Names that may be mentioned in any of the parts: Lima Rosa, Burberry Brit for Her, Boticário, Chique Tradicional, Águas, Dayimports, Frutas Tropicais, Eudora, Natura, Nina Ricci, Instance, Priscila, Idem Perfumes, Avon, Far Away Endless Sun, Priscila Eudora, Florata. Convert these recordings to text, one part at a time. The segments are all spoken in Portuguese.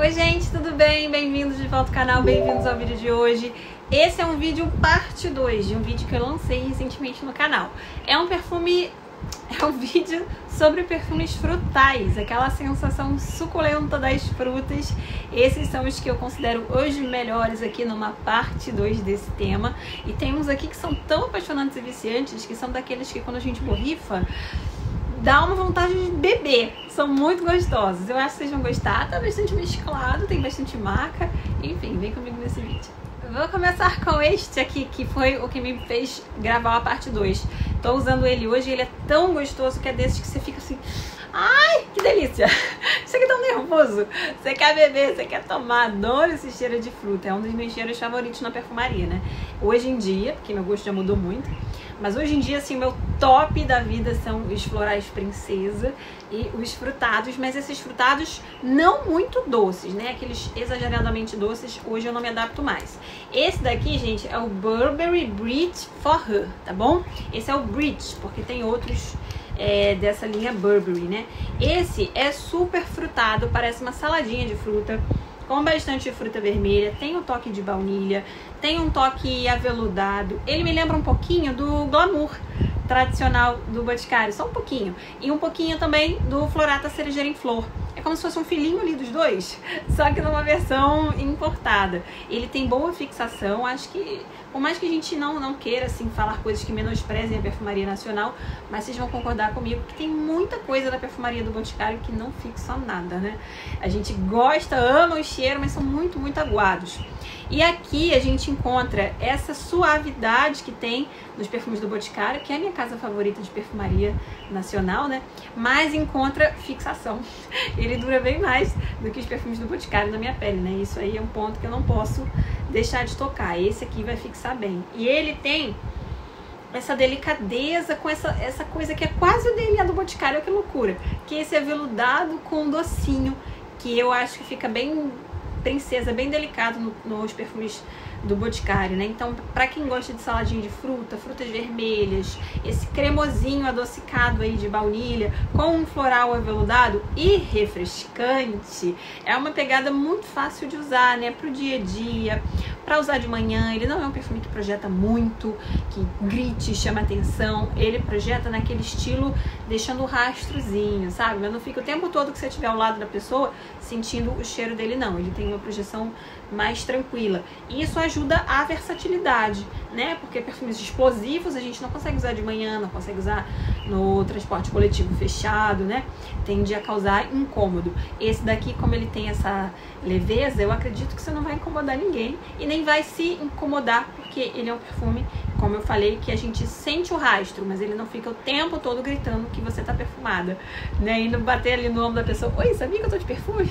Oi gente, tudo bem? Bem-vindos de volta ao canal, bem-vindos ao vídeo de hoje. Esse é um vídeo parte 2 de um vídeo que eu lancei recentemente no canal. É um vídeo sobre perfumes frutais, aquela sensação suculenta das frutas. Esses são os que eu considero hoje melhores aqui numa parte 2 desse tema. E tem uns aqui que são tão apaixonantes e viciantes, que são daqueles que quando a gente borrifa, dá uma vontade de beber. São muito gostosos. Eu acho que vocês vão gostar. Tá bastante mesclado, tem bastante marca. Enfim, vem comigo nesse vídeo. Vou começar com este aqui, que foi o que me fez gravar a parte 2. Tô usando ele hoje e ele é tão gostoso que é desses que você fica assim... Ai, que delícia! Você fica tão nervoso. Você quer beber, você quer tomar. Adoro esse cheiro de fruta. É um dos meus cheiros favoritos na perfumaria, né? Hoje em dia, porque meu gosto já mudou muito. Mas hoje em dia, assim, meu top da vida são os florais princesa e os frutados, mas esses frutados não muito doces, né? Aqueles exageradamente doces, hoje eu não me adapto mais. Esse daqui, gente, é o Burberry Brit for Her, tá bom? Esse é o Brit, porque tem outros dessa linha Burberry, né? Esse é super frutado, parece uma saladinha de fruta, com bastante fruta vermelha, tem um toque de baunilha, tem um toque aveludado. Ele me lembra um pouquinho do Glamour tradicional do Boticário, só um pouquinho. E um pouquinho também do Florata Cerejeira em Flor. É como se fosse um filhinho ali dos dois, só que numa versão importada. Ele tem boa fixação, acho que... Por mais que a gente não queira, assim, falar coisas que menosprezem a perfumaria nacional, mas vocês vão concordar comigo que tem muita coisa da perfumaria do Boticário que não fixa nada, né? A gente gosta, ama o cheiro, mas são muito, muito aguados. E aqui a gente encontra essa suavidade que tem nos perfumes do Boticário, que é a minha casa favorita de perfumaria nacional, né? Mas encontra fixação. Ele dura bem mais do que os perfumes do Boticário na minha pele, né? Isso aí é um ponto que eu não posso deixar de tocar. Esse aqui vai fixar bem. E ele tem essa delicadeza com essa coisa que é quase o DNA do Boticário, olha que loucura. Que esse é veludado com docinho, que eu acho que fica bem princesa, bem delicado nos perfumes do Boticário, né? Então, pra quem gosta de saladinha de fruta, frutas vermelhas, esse cremosinho adocicado aí de baunilha, com um floral aveludado e refrescante, é uma pegada muito fácil de usar, né? Pro dia a dia, pra usar de manhã. Ele não é um perfume que projeta muito, que grite, chama atenção. Ele projeta naquele estilo deixando o rastrozinho, sabe? Mas não fica o tempo todo que você estiver ao lado da pessoa sentindo o cheiro dele, não. Ele tem uma projeção mais tranquila. E isso ajuda a versatilidade, né? Porque perfumes explosivos a gente não consegue usar de manhã, não consegue usar no transporte coletivo fechado, né? Tende a causar incômodo. Esse daqui, como ele tem essa leveza, eu acredito que você não vai incomodar ninguém e nem vai se incomodar, porque ele é um perfume, como eu falei, que a gente sente o rastro, mas ele não fica o tempo todo gritando que você tá perfumada, né? E não bater ali no ombro da pessoa, oi, sabia que eu tô de perfume?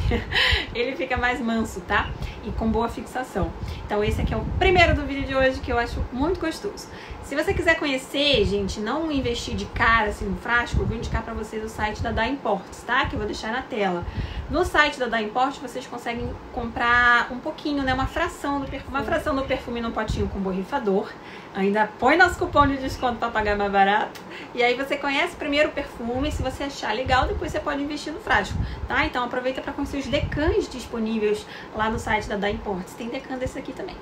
Ele fica mais manso, tá? E com boa fixação. Então esse aqui é o primeiro do vídeo de hoje, que eu acho muito gostoso. Se você quiser conhecer, gente, não investir de cara assim no frasco, eu vou indicar pra vocês o site da Dayimports, tá? Que eu vou deixar na tela. No site da Dayimports vocês conseguem comprar um pouquinho, né? Uma fração do perfume. Uma fração do perfume num potinho com borrifador. Ainda põe nosso cupom de desconto pra pagar mais barato. E aí você conhece primeiro o perfume, se você achar legal, depois você pode investir no frasco, tá? Então aproveita pra conhecer os decans disponíveis lá no site da Dayimports. Tem decan desse aqui também.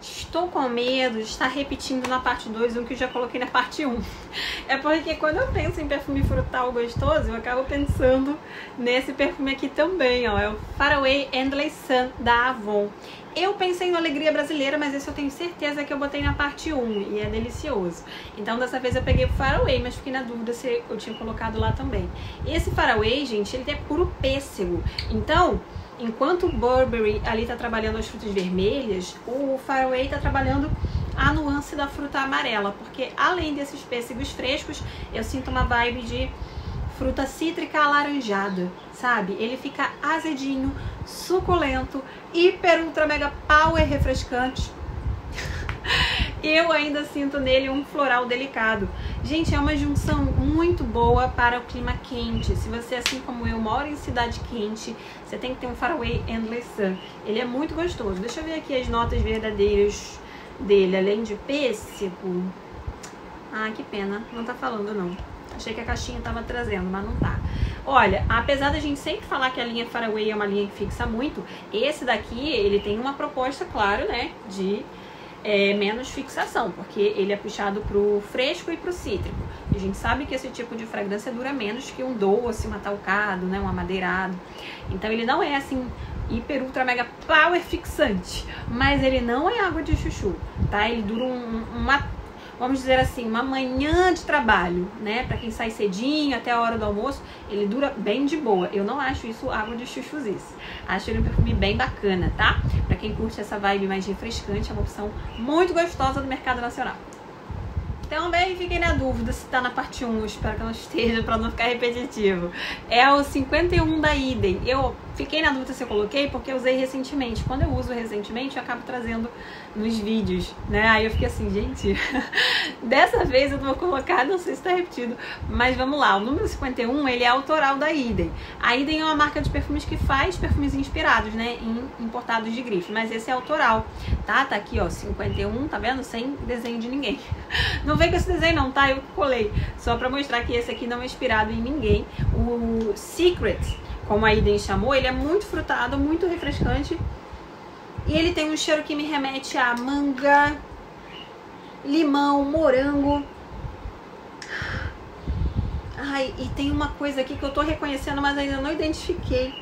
Estou com medo de estar repetindo na parte 2 o que eu já coloquei na parte 1. É porque quando eu penso em perfume frutal gostoso, eu acabo pensando nesse perfume aqui também, ó. É o Far Away Endless Sun, da Avon. Eu pensei no Alegria Brasileira, mas esse eu tenho certeza que eu botei na parte 1 e é delicioso. Então dessa vez eu peguei o Far Away, mas fiquei na dúvida se eu tinha colocado lá também. Esse Far Away, gente, ele é puro pêssego. Então... Enquanto o Burberry ali tá trabalhando as frutas vermelhas, o Far Away tá trabalhando a nuance da fruta amarela, porque além desses pêssegos frescos, eu sinto uma vibe de fruta cítrica alaranjada, sabe? Ele fica azedinho, suculento, hiper, ultra, mega power refrescante. Eu ainda sinto nele um floral delicado. Gente, é uma junção muito boa para o clima quente. Se você, assim como eu, mora em cidade quente, você tem que ter um Far Away Endless Sun. Ele é muito gostoso. Deixa eu ver aqui as notas verdadeiras dele. Além de pêssego... Ah, que pena. Não tá falando, não. Achei que a caixinha tava trazendo, mas não tá. Olha, apesar da gente sempre falar que a linha Far Away é uma linha que fixa muito, esse daqui, ele tem uma proposta, claro, né, de menos fixação, porque ele é puxado pro fresco e pro cítrico. E a gente sabe que esse tipo de fragrância dura menos que um doce, um atalcado, né, um amadeirado. Então ele não é assim hiper, ultra, mega power fixante, mas ele não é água de chuchu, tá? Ele dura vamos dizer assim, uma manhã de trabalho, né? Pra quem sai cedinho, até a hora do almoço, ele dura bem de boa. Eu não acho isso água de chuchuzice. Acho ele um perfume bem bacana, tá? Pra quem curte essa vibe mais refrescante, é uma opção muito gostosa do mercado nacional. Também fiquei na dúvida se tá na parte 1, espero que não esteja, pra não ficar repetitivo. É o 51 da Idem. Eu fiquei na dúvida se eu coloquei, porque eu usei recentemente. Quando eu uso recentemente, eu acabo trazendo nos vídeos, né? Aí eu fiquei assim, gente, dessa vez eu vou colocar, não sei se tá repetido, mas vamos lá. O número 51, ele é autoral da Idem. A Idem é uma marca de perfumes que faz perfumes inspirados, né? Em importados de grife, mas esse é autoral, tá? Tá aqui, ó, 51, tá vendo? Sem desenho de ninguém. Não vem com esse desenho não, tá? Eu colei só pra mostrar que esse aqui não é inspirado em ninguém. O Secret, como a Idem chamou, ele é muito frutado, muito refrescante. E ele tem um cheiro que me remete a manga, limão, morango. Ai, e tem uma coisa aqui que eu tô reconhecendo, mas ainda não identifiquei.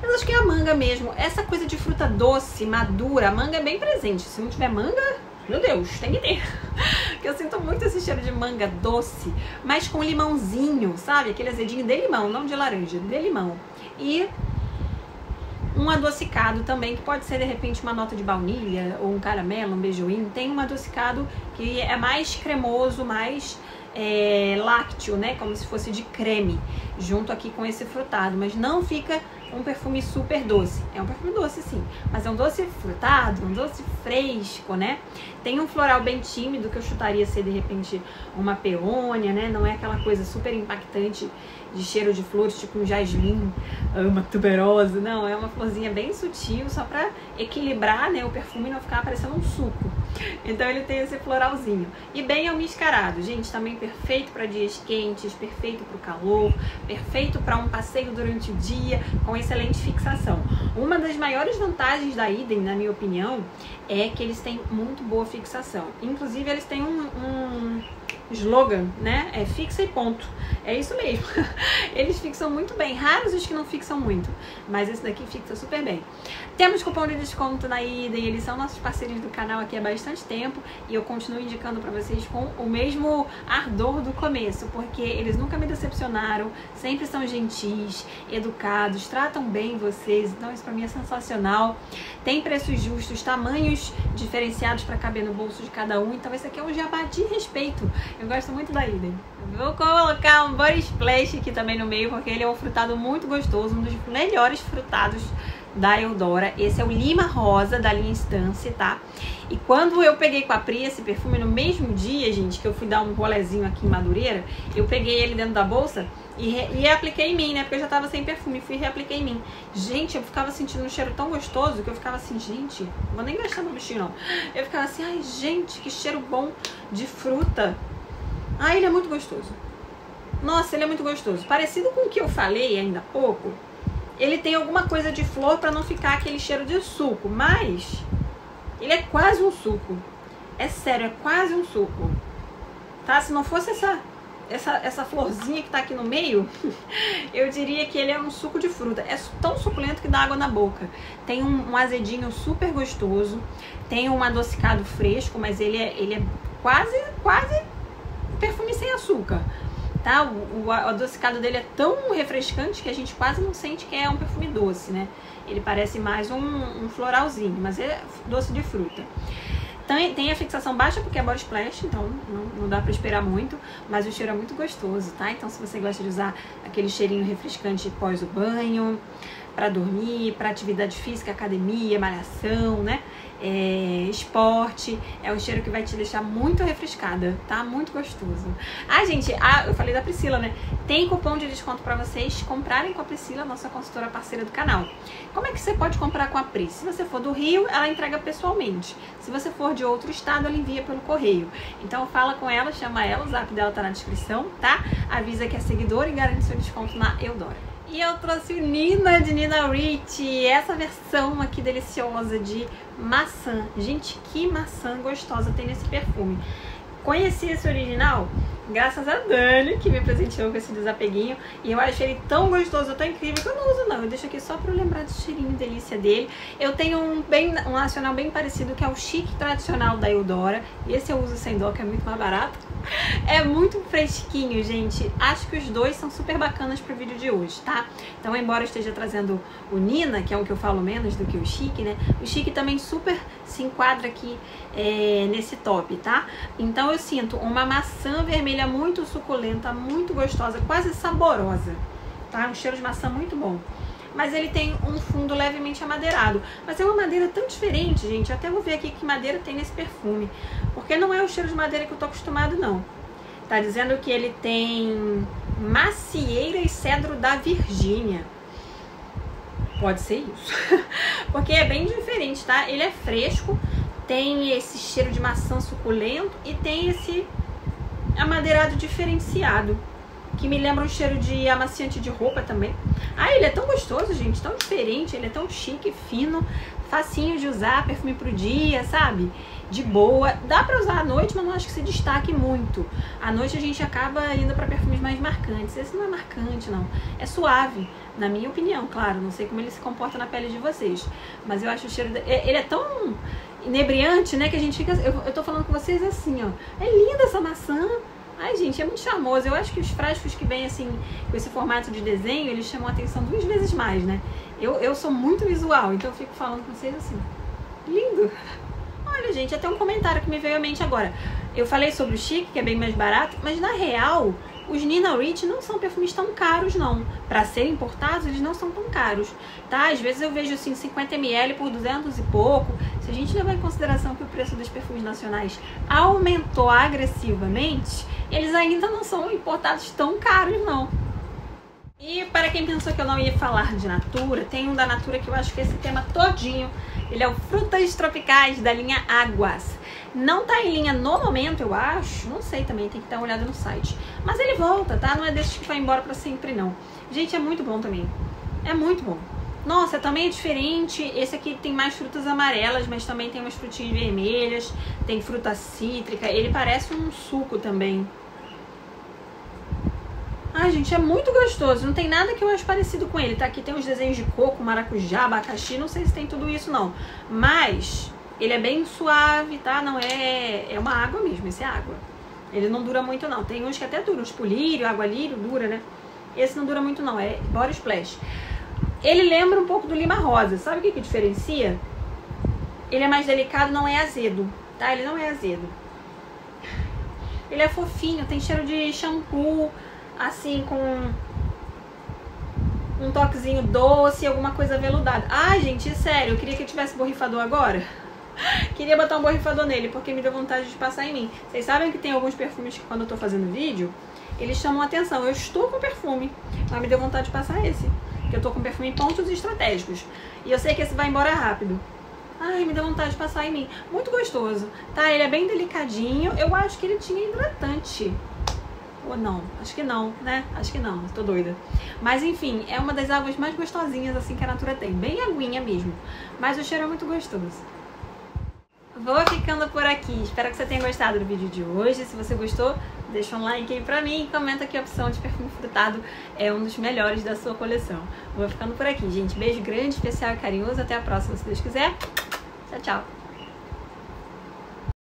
Mas acho que é a manga mesmo. Essa coisa de fruta doce, madura, a manga é bem presente. Se não tiver manga, meu Deus, tem que ter. Porque eu sinto muito esse cheiro de manga doce, mas com limãozinho, sabe? Aquele azedinho de limão, não de laranja, de limão. E um adocicado também, que pode ser de repente uma nota de baunilha, ou um caramelo, um beijoinho. Tem um adocicado que é mais cremoso, mais lácteo, né? Como se fosse de creme, junto aqui com esse frutado. Mas não fica um perfume super doce. É um perfume doce, sim, mas é um doce frutado, um doce fresco, né? Tem um floral bem tímido, que eu chutaria ser de repente uma peônia, né? Não é aquela coisa super impactante de cheiro de flores, tipo um jasmim, uma tuberosa. Não, é uma florzinha bem sutil, só pra equilibrar, né, o perfume e não ficar parecendo um suco. Então ele tem esse floralzinho. E bem almiscarado, gente, também perfeito para dias quentes, perfeito para o calor, perfeito para um passeio durante o dia, com excelente fixação. Uma das maiores vantagens da Idem, na minha opinião, é que eles têm muito boa fixação. Inclusive eles têm um slogan, né? É fixa e ponto. É isso mesmo. Eles fixam muito bem. Raros os que não fixam muito, mas esse daqui fixa super bem. Temos cupom de desconto na Idem. Eles são nossos parceiros do canal aqui há bastante tempo e eu continuo indicando pra vocês com o mesmo ardor do começo, porque eles nunca me decepcionaram. Sempre são gentis, educados, tratam bem vocês. Então isso pra mim é sensacional. Tem preços justos, tamanhos diferenciados pra caber no bolso de cada um. Então esse aqui é um jabá de respeito. Eu gosto muito da Idem. Vou colocar um Body Splash aqui também no meio, porque ele é um frutado muito gostoso, um dos melhores frutados da Eudora. Esse é o Lima Rosa, da linha Instance, tá? E quando eu peguei com a Pri esse perfume, no mesmo dia, gente, que eu fui dar um rolezinho aqui em Madureira, eu peguei ele dentro da bolsa e reapliquei em mim, né? Porque eu já tava sem perfume, fui e reapliquei em mim. Gente, eu ficava sentindo um cheiro tão gostoso que eu ficava assim, gente, não vou nem gastar meu bichinho, não. Eu ficava assim, ai, gente, que cheiro bom de fruta. Ah, ele é muito gostoso. Nossa, ele é muito gostoso. Parecido com o que eu falei ainda há pouco, ele tem alguma coisa de flor pra não ficar aquele cheiro de suco, mas ele é quase um suco. É sério, é quase um suco. Tá? Se não fosse essa florzinha que tá aqui no meio, eu diria que ele é um suco de fruta. É tão suculento que dá água na boca. Tem um azedinho super gostoso. Tem um adocicado fresco, mas ele é quase perfume sem açúcar, tá? O adocicado dele é tão refrescante que a gente quase não sente que é um perfume doce, né? Ele parece mais um floralzinho, mas é doce de fruta. Tem a fixação baixa porque é Body Splash, então não dá pra esperar muito, mas o cheiro é muito gostoso, tá? Então se você gosta de usar aquele cheirinho refrescante pós o banho, para dormir, para atividade física, academia, malhação, né? Esporte. É um cheiro que vai te deixar muito refrescada, tá? Muito gostoso. Ah, gente, eu falei da Priscila, né? Tem cupom de desconto para vocês comprarem com a Priscila, nossa consultora parceira do canal. Como é que você pode comprar com a Pris? Se você for do Rio, ela entrega pessoalmente. Se você for de outro estado, ela envia pelo correio. Então fala com ela, chama ela, o zap dela tá na descrição, tá? Avisa que é seguidora e garante seu desconto na Eudora. E eu trouxe o Nina, de Nina Ricci, essa versão aqui deliciosa de maçã. Gente, que maçã gostosa tem nesse perfume. Conheci esse original graças a Dani, que me presenteou com esse desapeguinho. E eu achei ele tão gostoso, tão incrível, que eu não uso não. Eu deixo aqui só pra eu lembrar do cheirinho delícia dele. Eu tenho um nacional bem parecido, que é o Chique Tradicional da Eudora. E esse eu uso sem dó, que é muito mais barato. É muito fresquinho, gente. Acho que os dois são super bacanas pro vídeo de hoje, tá? Então, embora eu esteja trazendo o Nina, que é o que eu falo menos do que o Chique, né? O Chique também super se enquadra aqui nesse top, tá? Então, eu sinto uma maçã vermelha muito suculenta, muito gostosa, quase saborosa, tá? Um cheiro de maçã muito bom. Mas ele tem um fundo levemente amadeirado. Mas é uma madeira tão diferente, gente. Eu até vou ver aqui que madeira tem nesse perfume, porque não é o cheiro de madeira que eu tô acostumado, não. Tá dizendo que ele tem macieira e cedro da Virgínia. Pode ser isso. Porque é bem diferente, tá? Ele é fresco, tem esse cheiro de maçã suculento e tem esse amadeirado diferenciado, que me lembra um cheiro de amaciante de roupa também. Ah, ele é tão gostoso, gente, tão diferente, ele é tão chique, fino, facinho de usar, perfume pro dia, sabe? De boa. Dá pra usar à noite, mas não acho que se destaque muito. À noite a gente acaba indo pra perfumes mais marcantes. Esse não é marcante, não. É suave, na minha opinião, claro. Não sei como ele se comporta na pele de vocês, mas eu acho o cheiro... Ele é tão inebriante, né, que a gente fica... Eu tô falando com vocês assim, ó. É linda essa maçã. Ai, gente, é muito charmoso. Eu acho que os frascos que vêm, assim, com esse formato de desenho, eles chamam a atenção 2 vezes mais, né? Eu sou muito visual, então eu fico falando com vocês assim. Lindo! Olha, gente, até um comentário que me veio à mente agora. Eu falei sobre o Chique, que é bem mais barato, mas na real, os Nina Ricci não são perfumes tão caros, não. Pra serem importados, eles não são tão caros, tá? Às vezes eu vejo, assim, 50 ml por 200 e pouco. Se a gente levar em consideração que o preço dos perfumes nacionais aumentou agressivamente, eles ainda não são importados tão caros, não. E para quem pensou que eu não ia falar de Natura, tem um da Natura que eu acho que esse tema todinho, ele é o Frutas Tropicais, da linha Águas. Não tá em linha no momento, eu acho, não sei também, tem que dar uma olhada no site. Mas ele volta, tá? Não é desses que vai embora pra sempre, não. Gente, é muito bom também, é muito bom. Nossa, também é diferente. Esse aqui tem mais frutas amarelas, mas também tem umas frutinhas vermelhas. Tem fruta cítrica. Ele parece um suco também. Ai, gente, é muito gostoso. Não tem nada que eu acho parecido com ele, tá? Aqui tem uns desenhos de coco, maracujá, abacaxi. Não sei se tem tudo isso, não. Mas ele é bem suave, tá? Não é... É uma água mesmo, esse é água. Ele não dura muito, não. Tem uns que até duram. Tipo lírio, água lírio, dura, né? Esse não dura muito, não. É Body Splash. Ele lembra um pouco do Lima Rosa. Sabe o que diferencia? Ele é mais delicado, não é azedo, tá? Ele não é azedo. Ele é fofinho, tem cheiro de shampoo, assim, com um toquezinho doce, alguma coisa veludada. Ai, gente, sério, eu queria que eu tivesse borrifador agora. Queria botar um borrifador nele, porque me deu vontade de passar em mim. Vocês sabem que tem alguns perfumes que, quando eu tô fazendo vídeo, eles chamam a atenção. Eu estou com perfume, mas me deu vontade de passar esse. Eu tô com perfume em pontos estratégicos. E eu sei que esse vai embora rápido. Ai, me dá vontade de passar em mim. Muito gostoso, tá? Ele é bem delicadinho. Eu acho que ele tinha hidratante. Ou não? Acho que não, né? Acho que não. Tô doida. Mas, enfim, é uma das águas mais gostosinhas, assim, que a Natura tem. Bem aguinha mesmo. Mas o cheiro é muito gostoso. Vou ficando por aqui. Espero que você tenha gostado do vídeo de hoje. Se você gostou, deixa um like aí pra mim e comenta que a opção de perfume frutado é um dos melhores da sua coleção. Vou ficando por aqui, gente. Beijo grande, especial e carinhoso. Até a próxima, se Deus quiser. Tchau, tchau.